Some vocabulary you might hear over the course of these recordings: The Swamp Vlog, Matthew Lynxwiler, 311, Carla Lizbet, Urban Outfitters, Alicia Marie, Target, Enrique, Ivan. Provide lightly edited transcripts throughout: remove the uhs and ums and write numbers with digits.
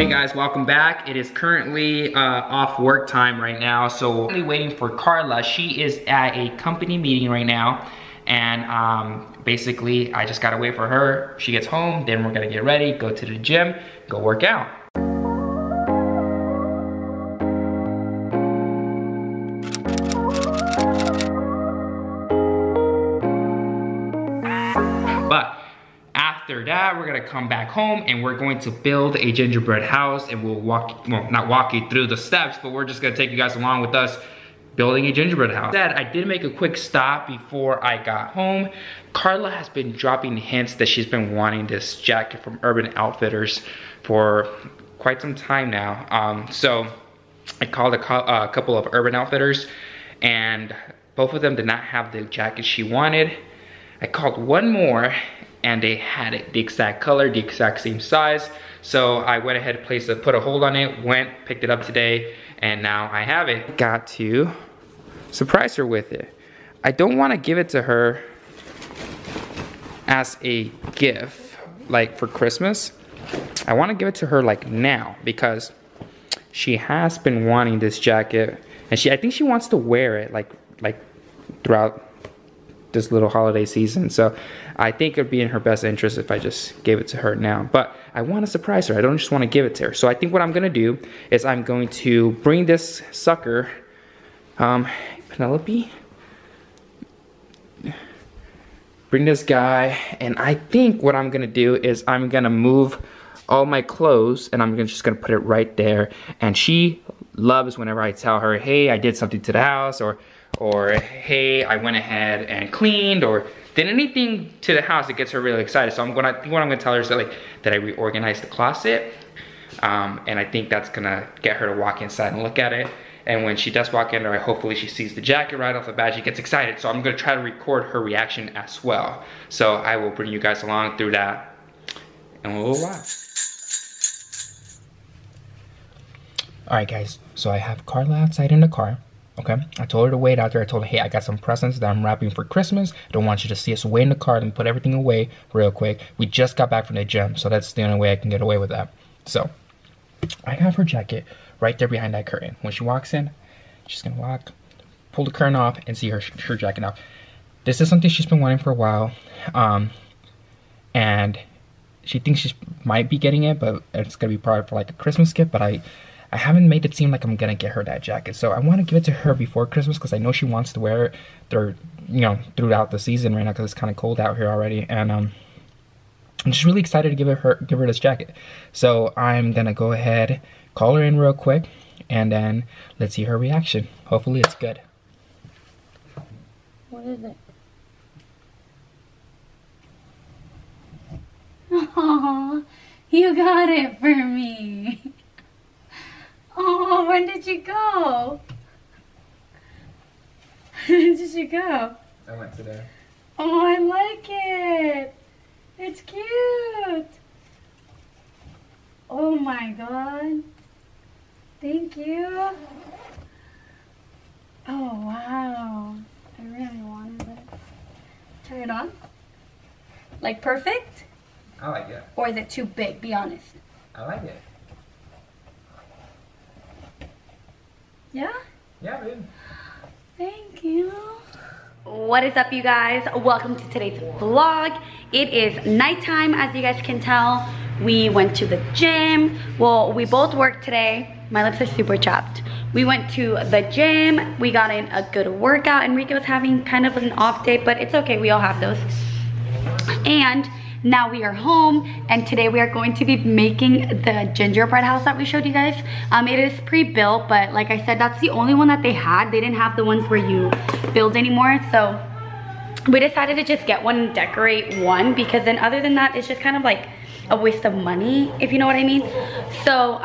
Hey guys, welcome back. It is currently off work time right now, so we're waiting for Carla. She is at a company meeting right now, and basically I just gotta wait for her. She gets home, then we're gonna get ready, go to the gym, go work out. After that, we're gonna come back home and we're going to build a gingerbread house, and we'll not walk you through the steps, but we're just gonna take you guys along with us building a gingerbread house. That I did make a quick stop before I got home. Carla has been dropping hints that she's been wanting this jacket from Urban Outfitters for quite some time now. So I called a couple of Urban Outfitters, and both of them did not have the jacket she wanted. I called one more, and they had it, the exact color, the exact same size. So I went ahead and put a hold on it, went, picked it up today, and now I have it. Got to surprise her with it. I don't want to give it to her as a gift, like for Christmas. I want to give it to her like now, because she has been wanting this jacket, and I think she wants to wear it like throughout this little holiday season. So I think it'd be in her best interest if I just gave it to her now, but I want to surprise her. I don't just want to give it to her. So I think what I'm gonna do is I'm going to bring this sucker, Penelope, bring this guy, and I think what I'm gonna do is I'm gonna move all my clothes, and I'm just gonna put it right there. And she loves whenever I tell her, hey, I did something to the house, or hey, I went ahead and cleaned, or did anything to the house that gets her really excited. So what I'm gonna tell her is that I reorganized the closet, and I think that's gonna get her to walk inside and look at it. And when she does walk in, or hopefully she sees the jacket right off the bat, she gets excited. So I'm gonna try to record her reaction as well. So I will bring you guys along through that, and we'll watch. All right, guys. So I have Carla outside in the car. Okay, I told her to wait out there. I told her, hey, I got some presents that I'm wrapping for Christmas. I don't want you to see us away in the car and put everything away real quick. We just got back from the gym, so that's the only way I can get away with that. So I have her jacket right there behind that curtain. When she walks in, she's gonna pull the curtain off and see her jacket now. This is something she's been wanting for a while, and she thinks she might be getting it, but it's gonna be probably for like a Christmas gift, but I haven't made it seem like I'm gonna get her that jacket. So I wanna give it to her before Christmas, because I know she wants to wear it throughout the season right now, because it's kinda cold out here already. And I'm just really excited to give her this jacket. So I'm gonna go ahead, call her in real quick, and then let's see her reaction. Hopefully it's good. What is it? Aww, you got it for me. Oh, when did you go? When did you go? I went today. Oh, I like it. It's cute. Oh my God. Thank you. Oh, wow. I really wanted it. Turn it on. Like perfect? I like it. Or is it too big? Be honest. I like it. Yeah? Yeah, babe. Thank you. What is up, you guys? Welcome to today's vlog. It is nighttime, as you guys can tell. We went to the gym. Well, we both worked today. My lips are super chapped. We went to the gym. We got in a good workout. Enrique was having kind of an off day, but it's okay. We all have those. And now we are home, and today we are going to be making the gingerbread house that we showed you guys. It is pre-built, but like I said, that's the only one that they had. They didn't have the ones where you build anymore, so we decided to just get one and decorate one, because then other than that, it's just kind of like a waste of money, if you know what I mean. So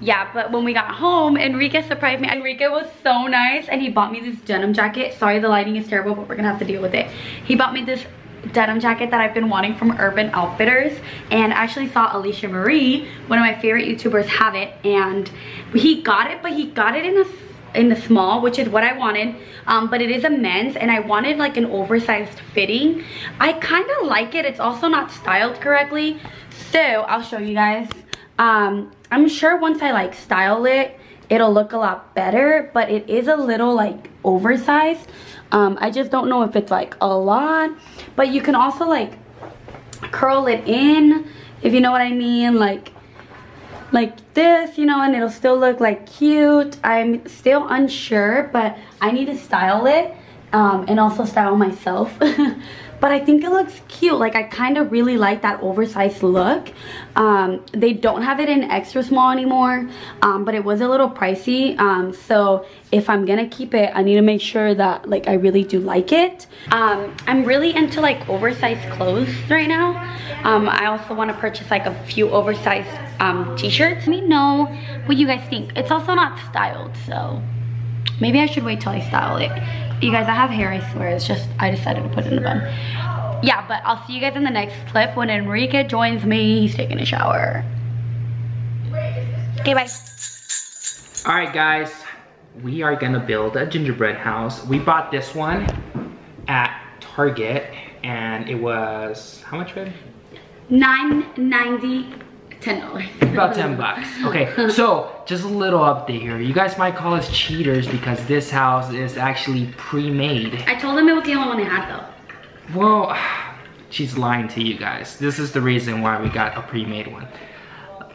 yeah, but when we got home, Enrique surprised me. Enrique was so nice, and he bought me this denim jacket. Sorry, the lighting is terrible, but we're gonna have to deal with it. He bought me this denim jacket that I've been wanting from Urban Outfitters, and I actually saw Alicia Marie, one of my favorite YouTubers, have it, and he got it, but he got it in the small, which is what I wanted, but it is a men's, and I wanted like an oversized fitting. I kind of like it. It's also not styled correctly, so I'll show you guys. I'm sure once I like style it, it'll look a lot better, but it is a little like oversized. I just don't know if it's like a lot, but you can also like curl it in, if you know what I mean, like this, you know, and it'll still look like cute. I'm still unsure, but I need to style it and also style myself. But I think it looks cute. Like, I kind of really like that oversized look. They don't have it in extra small anymore, but it was a little pricey. So if I'm gonna keep it, I need to make sure that like I really do like it. I'm really into like oversized clothes right now. I also want to purchase like a few oversized t-shirts. Let me know what you guys think. It's also not styled, so maybe I should wait till I style it. You guys, I have hair, I swear. It's just, I decided to put it in a bun. Yeah, but I'll see you guys in the next clip when Enrique joins me. He's taking a shower. Okay, bye. All right, guys. We are gonna build a gingerbread house. We bought this one at Target, and it was, how much, babe? $9.90. $10. About $10. Okay, so just a little update here. You guys might call us cheaters because this house is actually pre-made. I told them it was the only one they had though. Well, she's lying to you guys. This is the reason why we got a pre-made one.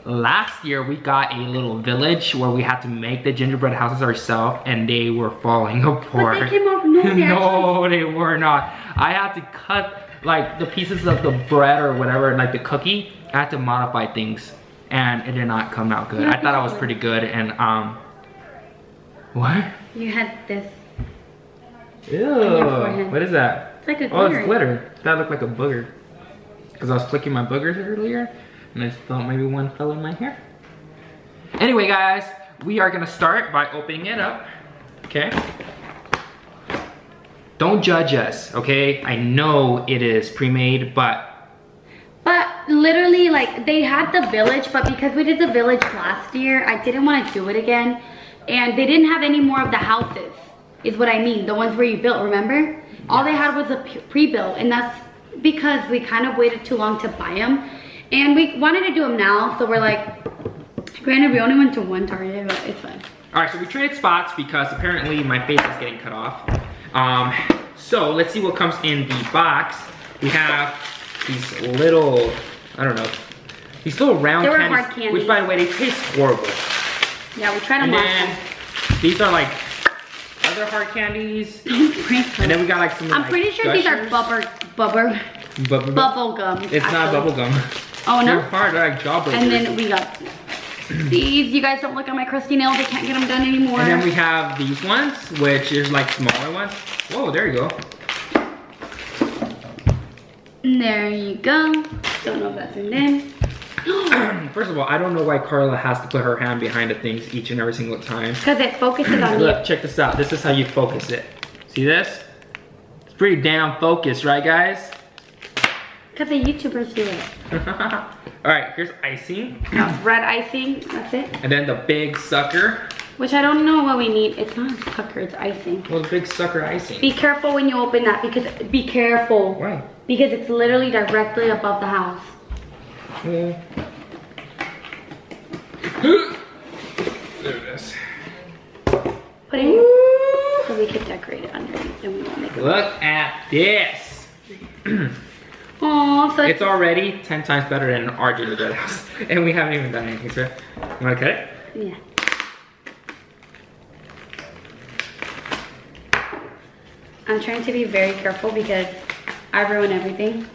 Last year we got a little village where we had to make the gingerbread houses ourselves, and they were falling apart. But they came up, no, they were not. I had to cut like the pieces of the bread or whatever, like the cookie. I had to modify things, and it did not come out good. I thought I was pretty good, and what? You had this. Ew, what is that? It's like a glitter. Oh, it's glitter. That looked like a booger. Because I was flicking my boogers earlier, and I thought maybe one fell in my hair. Anyway, guys, we are gonna start by opening it up, okay? Don't judge us, okay? I know it is pre-made, but literally, like, they had the village, but because we did the village last year, I didn't want to do it again, and they didn't have any more of the houses, is what I mean, the ones where you built, remember? Yes. All they had was a pre-built, and that's because we kind of waited too long to buy them, and we wanted to do them now, so we're like, granted, we only went to one Target, but it's fine. All right, so we traded spots because apparently my face is getting cut off. So let's see what comes in the box. We have these little, I don't know, these little round candies, which, by the way, they taste horrible. Yeah, we tried them last. These are like other hard candies. And then we got like some, I'm like, pretty sure gushers. These are bubble gum. It's actually not bubble gum. Oh, no? They're hard, they're like jawbreakers. And then we got these. You guys don't look at my crusty nails. I can't get them done anymore. And then we have these ones, which is like smaller ones. Whoa, there you go. There you go. Don't know if that's in there. First of all, I don't know why Carla has to put her hand behind the things each and every single time. Because it focuses on you. Look, check this out. This is how you focus it. See this? It's pretty damn focused, right, guys? Because the YouTubers do it. All right, here's icing. Red icing. That's it. And then the big sucker. Which I don't know what we need. It's not a sucker. It's icing. Well, the big sucker icing. Be careful when you open that, because be careful. Why? Because it's literally directly above the house. Yeah. There it is. Put it in so we can decorate it underneath, and we won't make it. Look at this. Aww, so it's already 10 times better than our gingerbread house, and we haven't even done anything, sir. You want to cut it? Yeah. I'm trying to be very careful because I ruin everything.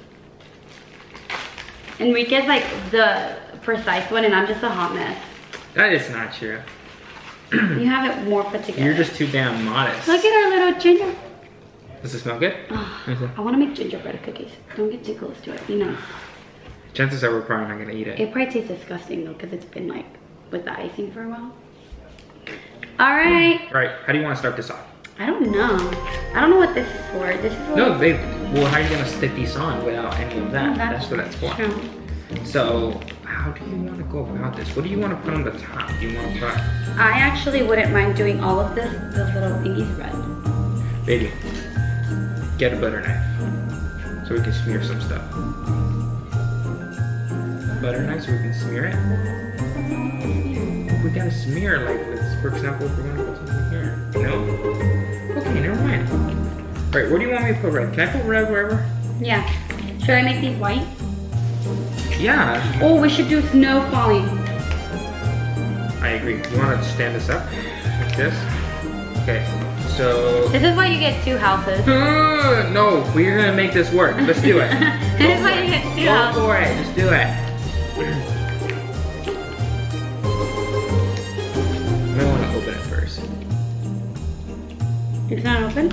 Enrique's like the precise one, and I'm just a hot mess. That is not true. You have it more put together. You're just too damn modest. Look at our little ginger. Does it smell good? Oh, I want to make gingerbread cookies. Don't get too close to it, you know. Chances are we're probably not going to eat it. It probably tastes disgusting though, because it's been like with the icing for a while. All right. All right, how do you want to start this off? I don't know. I don't know what this is for. This is what, no, babe. Well, how are you gonna stick these on without any of that? That's what that's for. True. So, how do you want to go about this? What do you want to put on the top? Do you want to put? I actually wouldn't mind doing all of this. Those little thingies red. Baby, get a butter knife so we can smear some stuff. Butter knife so we can smear it. We gotta smear, like, let's, for example, if we're gonna put something here. No? Okay, never mind. Alright, where do you want me to put red? Can I put red wherever? Yeah. Should I make these white? Yeah. Oh, we should do snow falling. I agree. You want to stand this up? Like this? Okay, so... This is why you get two houses. No, we're gonna make this work. Let's do it. This is why you get two houses. Go for it. Just do it. I might want to open it first. It's not open?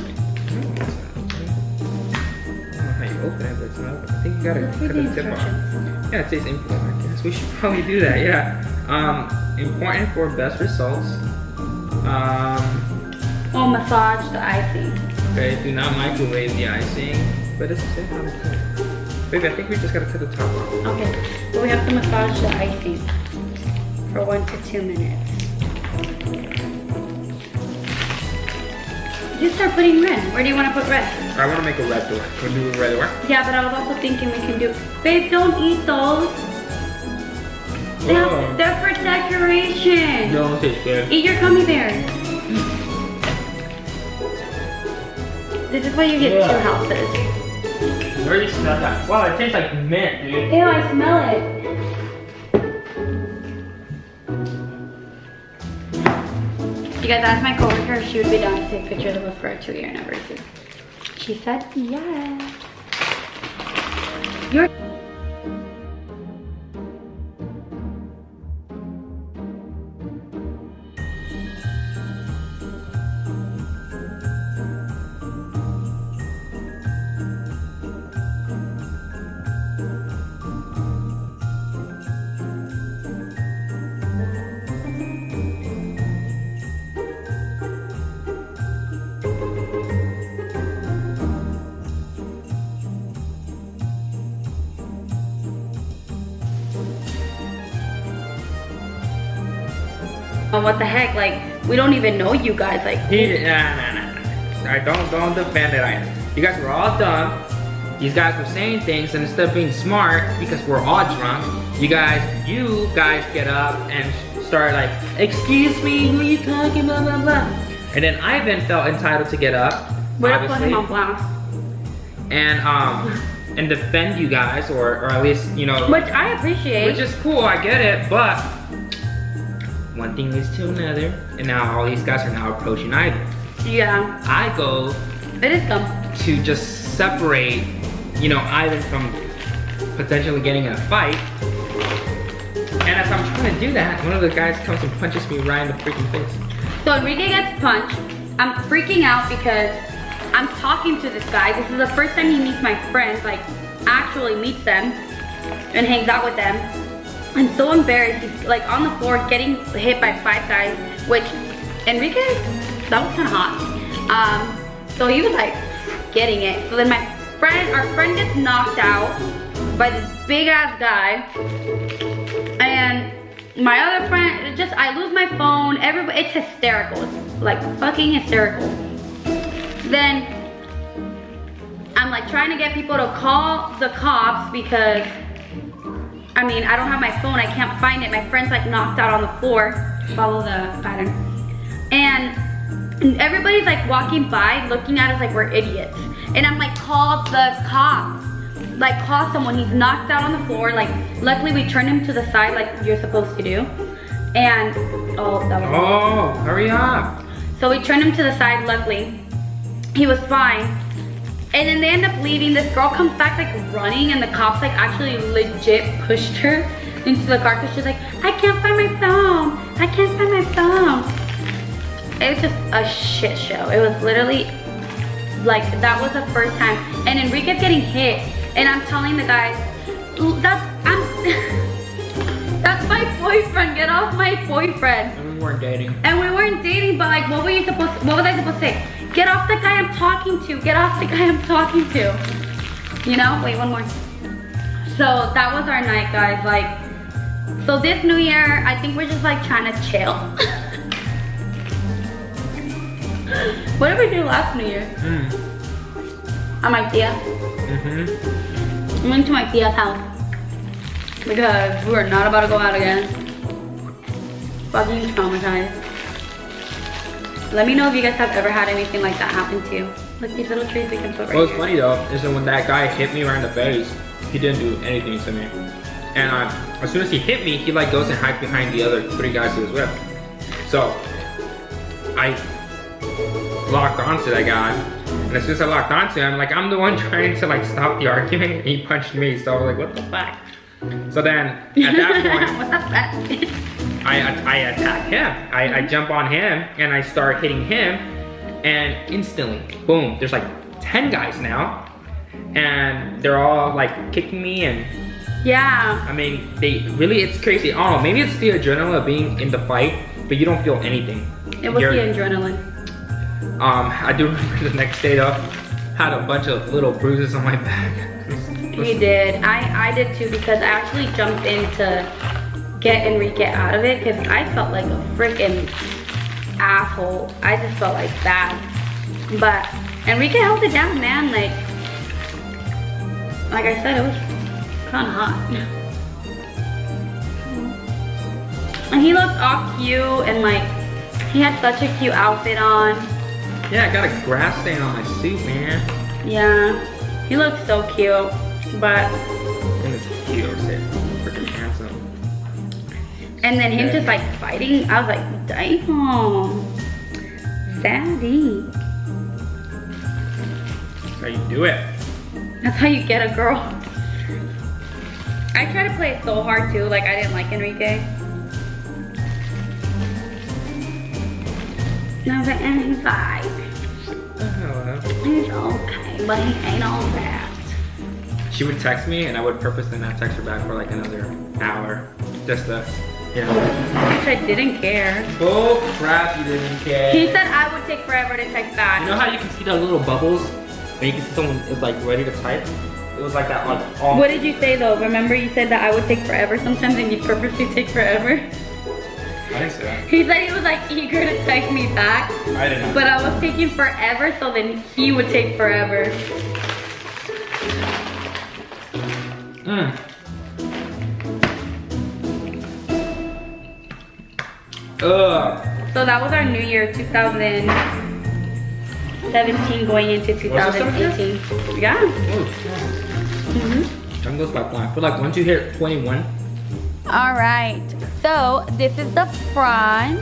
Open it, but it's not open. I think you gotta cut the tip off. Yeah, it says important, I guess. We should probably do that, yeah. Important for best results. Oh, massage the icing. Okay, do not microwave the icing. But it doesn't say how to cut it. Baby, I think we just gotta cut the top off. Okay, well, we have to massage the icing for 1 to 2 minutes. Just start putting red. Where do you want to put red? I want to make a red door. Can we do a red door? Yeah, but I was also thinking we can do... Babe, don't eat those. They're for decoration. Don't taste good. Eat your gummy bears. This is why you get two houses. Where do you smell that? Wow, it tastes like mint, dude. Ew, I smell it. You guys asked my coworker if she would be down to take pictures of us for a 2-year anniversary. She said yes. You're what the heck, like, we don't even know you guys, like. Nah. Don't defend it either. You guys were all dumb. These guys were saying things, and instead of being smart, because we're all drunk, you guys get up and start like, excuse me, who are you talking, blah, blah, blah. And then Ivan felt entitled to get up, we're obviously. And defend you guys, or at least, you know. Which I appreciate. Which is cool, I get it, but one thing leads to another, and now all these guys are now approaching Ivan. Yeah. I go to just separate, you know, Ivan from potentially getting in a fight. And as I'm trying to do that, one of the guys comes and punches me right in the freaking face. So Enrique gets punched. I'm freaking out because I'm talking to this guy. This is the first time he meets my friends, like actually meets them and hangs out with them. I'm so embarrassed. He's like on the floor getting hit by 5 guys, which Enrique, that was kind of hot. So he was like getting it. So then our friend gets knocked out by this big ass guy. And my other friend, I lose my phone. Everybody, it's hysterical. It's like fucking hysterical. Then I'm like trying to get people to call the cops because I mean, I don't have my phone, I can't find it. My friend's like knocked out on the floor. Follow the pattern. And everybody's like walking by, looking at us like we're idiots. And I'm like, call the cops. Like, call someone, he's knocked out on the floor. Like, luckily we turned him to the side like you're supposed to do. And, hurry up. So we turned him to the side, luckily. He was fine. And then they end up leaving. This girl comes back like running and the cops like actually legit pushed her into the car because she's like, I can't find my phone. I can't find my phone. It was just a shit show. It was literally like, that was the first time. And Enrique's getting hit and I'm telling the guys, that's my boyfriend, get off my boyfriend. And we weren't dating. But like, what was I supposed to say? Get off the guy I'm talking to. Get off the guy I'm talking to. You know? Wait, one more. So that was our night, guys. Like, so this new year, I think we're just like trying to chill. What did we do last New Year? At my tia. I went to my tia's house because we were not about to go out again. about being traumatized. Let me know if you guys have ever had anything like that happen to you. Look, these little trees we can put right here. What's funny though is that when that guy hit me right in the face, he didn't do anything to me. And as soon as he hit me, he like goes and hides behind the other three guys he was with. So I locked onto that guy, and as soon as I locked onto him, like I'm the one trying to like stop the argument, and he punched me. So I was like, what the fuck? So then at that point, I attack him. I jump on him and I start hitting him, and instantly, boom, there's like 10 guys now, and they're all like kicking me and yeah. I mean, they really, it's crazy. I don't know, maybe it's the adrenaline of being in the fight, but you don't feel anything. It was the adrenaline. I do remember the next day though, had a bunch of little bruises on my back. You did. I did too, because I actually jumped in to get Enrique out of it because I felt like a freaking asshole. I just felt like that. But Enrique held it down, man. Like I said, it was kind of hot. And he looked all cute and like, he had such a cute outfit on. Yeah, I got a grass stain on my suit, man. Yeah. He looks so cute, but... And it's cute, freaking handsome. And then him just like fighting, I was like, damn, daddy. That's how you do it. That's how you get a girl. I try to play it so hard too, like I didn't like Enrique. Now the end he's like, he's okay, but he ain't all that. She would text me and I would purposely not text her back for like another hour. Just to, you know. Which I didn't care. Oh crap, you didn't care. He said I would take forever to text back. You know how you can see those little bubbles? And you can see someone is like ready to type? It was like that on all. What did you say though? Remember you said that I would take forever sometimes and you purposely take forever? I didn't say that. He said he was like eager to text me back. I didn't. But I was taking forever, so then he would take forever. Mm. Ugh. So that was our new year, 2017 going into 2018. Yeah. Mm-hmm. Time goes by flying. But like once you hit 21. All right. So this is the front.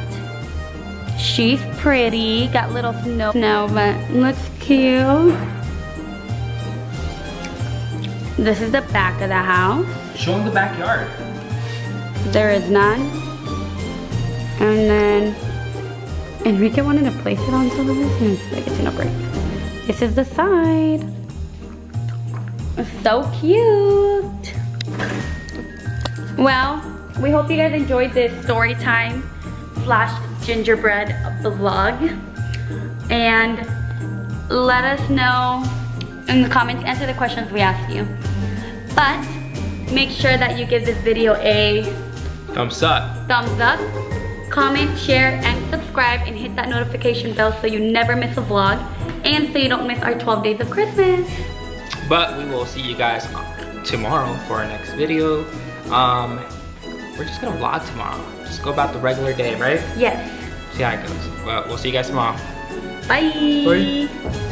She's pretty. Got little snow, but looks cute. This is the back of the house. Show them the backyard. There is none. And then Enrique wanted to place it on television, like it's gonna break. This is the side. It's so cute. Well, we hope you guys enjoyed this story time / gingerbread vlog. And let us know in the comments, answer the questions we ask you. But make sure that you give this video a thumbs up. Comment, share, and subscribe, and hit that notification bell so you never miss a vlog and so you don't miss our 12 days of Christmas. But we will see you guys tomorrow for our next video. We're just gonna vlog tomorrow. Just go about the regular day, right? Yes. See how it goes. Well, we'll see you guys tomorrow. Bye. Bye.